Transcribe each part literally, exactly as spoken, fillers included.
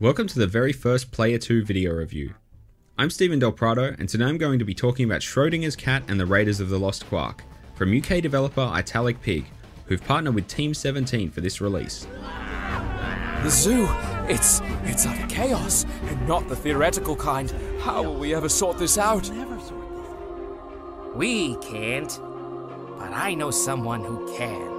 Welcome to the very first Player two video review. I'm Steven Del Prado, and today I'm going to be talking about Schrodinger's Cat and the Raiders of the Lost Quark, from U K developer Italic Pig, who've partnered with Team seventeen for this release. The zoo! It's... it's utter chaos, and not the theoretical kind. How will we ever sort this out? We can't, but I know someone who can.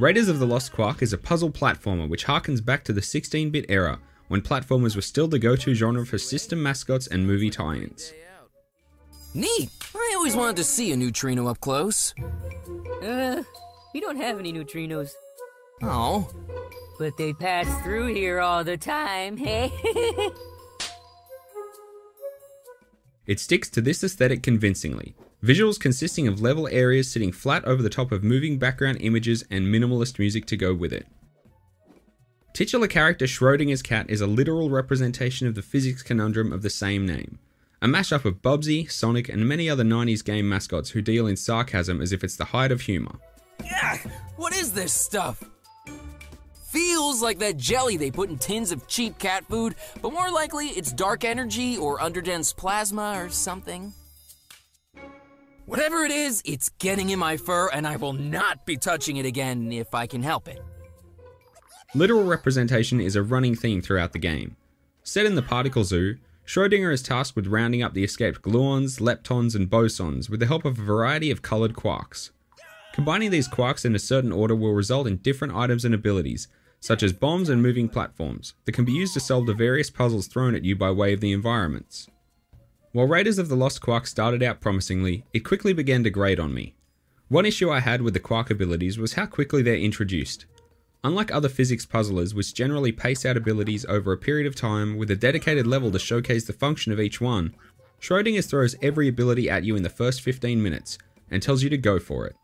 Raiders of the Lost Quark is a puzzle platformer which harkens back to the sixteen bit era, when platformers were still the go-to genre for system mascots and movie tie-ins. Neat! I always wanted to see a neutrino up close. Uh, we don't have any neutrinos. Oh. But they pass through here all the time, hey? It sticks to this aesthetic convincingly. Visuals consisting of level areas sitting flat over the top of moving background images and minimalist music to go with it. Titular character Schrodinger's Cat is a literal representation of the physics conundrum of the same name. A mashup of Bubsy, Sonic, and many other nineties game mascots who deal in sarcasm as if it's the height of humour. Ugh, what is this stuff? Feels like that jelly they put in tins of cheap cat food, but more likely it's dark energy or underdense plasma or something. Whatever it is, it's getting in my fur, and I will not be touching it again if I can help it. Literal representation is a running theme throughout the game. Set in the particle zoo, Schrödinger is tasked with rounding up the escaped gluons, leptons, and bosons with the help of a variety of coloured quarks. Combining these quarks in a certain order will result in different items and abilities, such as bombs and moving platforms, that can be used to solve the various puzzles thrown at you by way of the environments. While Raiders of the Lost Quark started out promisingly, it quickly began to grate on me. One issue I had with the Quark abilities was how quickly they're introduced. Unlike other physics puzzlers, which generally pace out abilities over a period of time with a dedicated level to showcase the function of each one, Schrodinger's throws every ability at you in the first fifteen minutes, and tells you to go for it.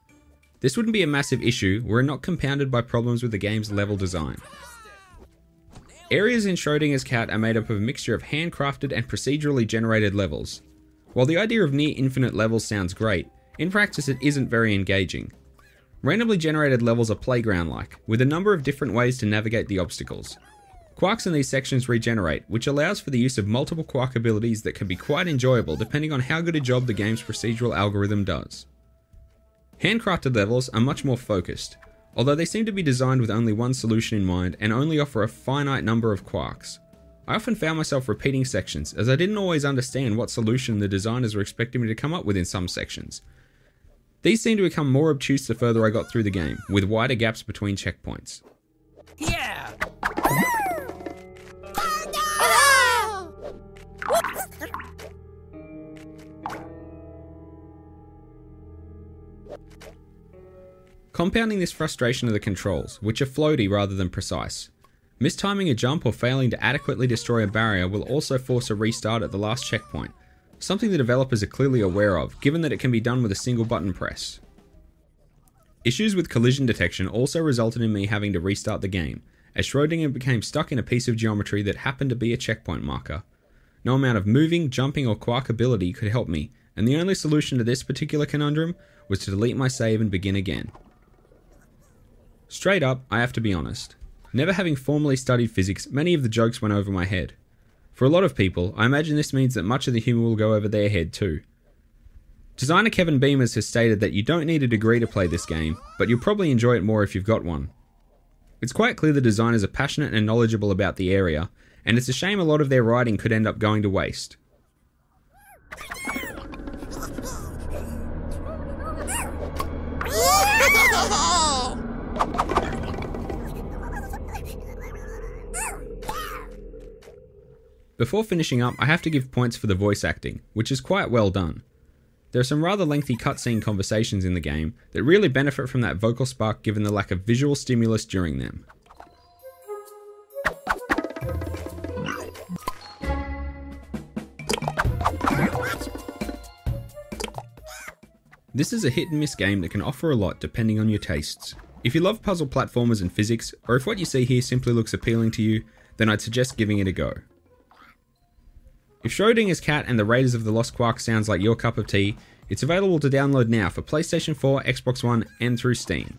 This wouldn't be a massive issue were it not compounded by problems with the game's level design. Areas in Schrodinger's Cat are made up of a mixture of handcrafted and procedurally generated levels. While the idea of near-infinite levels sounds great, in practice it isn't very engaging. Randomly generated levels are playground-like, with a number of different ways to navigate the obstacles. Quarks in these sections regenerate, which allows for the use of multiple quark abilities that can be quite enjoyable depending on how good a job the game's procedural algorithm does. Handcrafted levels are much more focused, although they seem to be designed with only one solution in mind and only offer a finite number of quarks. I often found myself repeating sections, as I didn't always understand what solution the designers were expecting me to come up with in some sections. These seem to become more obtuse the further I got through the game, with wider gaps between checkpoints. Yeah! Compounding this frustration are the controls, which are floaty rather than precise. Mistiming a jump or failing to adequately destroy a barrier will also force a restart at the last checkpoint, something the developers are clearly aware of, given that it can be done with a single button press. Issues with collision detection also resulted in me having to restart the game, as Schrödinger became stuck in a piece of geometry that happened to be a checkpoint marker. No amount of moving, jumping, or quark ability could help me, and the only solution to this particular conundrum was to delete my save and begin again. Straight up, I have to be honest. Never having formally studied physics, many of the jokes went over my head. For a lot of people, I imagine this means that much of the humour will go over their head too. Designer Kevin Beamers has stated that you don't need a degree to play this game, but you'll probably enjoy it more if you've got one. It's quite clear the designers are passionate and knowledgeable about the area, and it's a shame a lot of their writing could end up going to waste. Before finishing up, I have to give points for the voice acting, which is quite well done. There are some rather lengthy cutscene conversations in the game that really benefit from that vocal spark given the lack of visual stimulus during them. This is a hit and miss game that can offer a lot depending on your tastes. If you love puzzle platformers and physics, or if what you see here simply looks appealing to you, then I'd suggest giving it a go. If Schrodinger's Cat and the Raiders of the Lost Quark sounds like your cup of tea, it's available to download now for PlayStation four, Xbox One, and through Steam.